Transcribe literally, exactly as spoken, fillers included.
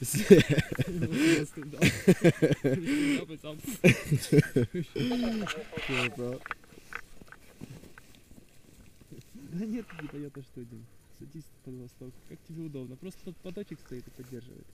Да нет, непонятно что, Дим. Садись под восток. Как тебе удобно. Просто тот подачек стоит и поддерживает.